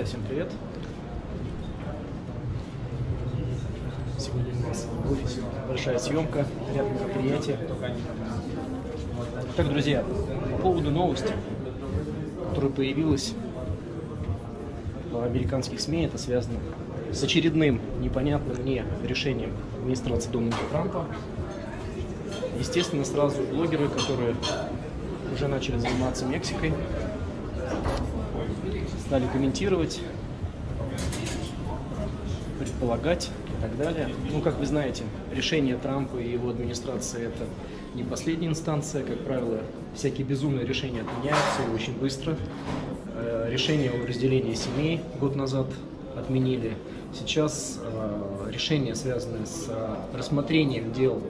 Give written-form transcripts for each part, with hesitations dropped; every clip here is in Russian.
Да, всем привет. Сегодня у нас в офисе большая съемка, ряд мероприятий. Так, друзья, по поводу новости, которая появилась в американских СМИ, это связано с очередным непонятным мне решением администрации Дональда Трампа. Естественно, сразу блогеры, которые уже начали заниматься Мексикой, стали комментировать, предполагать и так далее. Ну, как вы знаете, решение Трампа и его администрации – это не последняя инстанция. Как правило, всякие безумные решения отменяются очень быстро. Решение о разделении семей год назад отменили. Сейчас решение, связанное с рассмотрением дел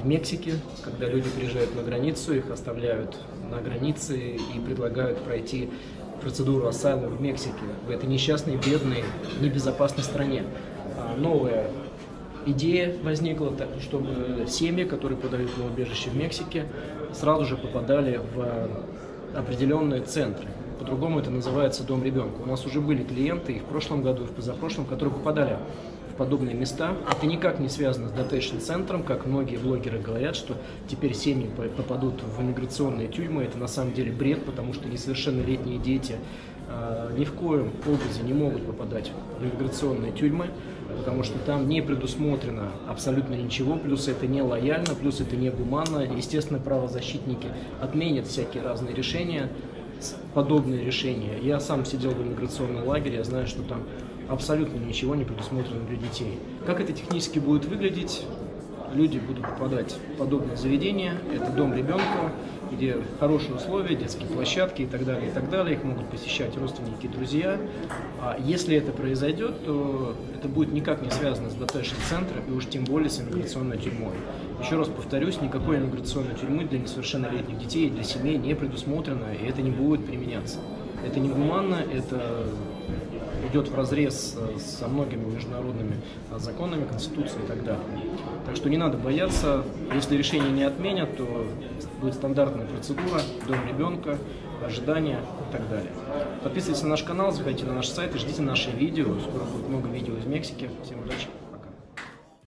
в Мексике, когда люди приезжают на границу, их оставляют на границе и предлагают пройти процедуру ассайла в Мексике, в этой несчастной, бедной, небезопасной стране. Новая идея возникла, так, чтобы семьи, которые подают на убежище в Мексике, сразу же попадали в определенные центры. По-другому это называется «дом ребенка». У нас уже были клиенты и в прошлом году, и в позапрошлом, которые попадали в подобные места. Это никак не связано с дотейшн-центром, как многие блогеры говорят, что теперь семьи попадут в иммиграционные тюрьмы. Это на самом деле бред, потому что несовершеннолетние дети ни в коем образе не могут попадать в иммиграционные тюрьмы, потому что там не предусмотрено абсолютно ничего, плюс это не лояльно, плюс это не гуманно. Естественно, правозащитники отменят всякие разные решения, подобные решения. Я сам сидел в иммиграционном лагере, я знаю, что там абсолютно ничего не предусмотрено для детей. Как это технически будет выглядеть? Люди будут попадать в подобные заведения. Это дом ребенка, где хорошие условия, детские площадки и так далее, и так далее. Их могут посещать родственники, друзья. А если это произойдет, то это будет никак не связано с дотейшн-центром и уж тем более с иммиграционной тюрьмой. Еще раз повторюсь, никакой иммиграционной тюрьмы для несовершеннолетних детей и для семей не предусмотрено, и это не будет применяться. Это негуманно, это идет вразрез со многими международными законами, Конституцией и так далее. Так что не надо бояться, если решение не отменят, то будет стандартная процедура, дом ребенка, ожидания и так далее. Подписывайтесь на наш канал, заходите на наш сайт и ждите наши видео, скоро будет много видео из Мексики. Всем удачи!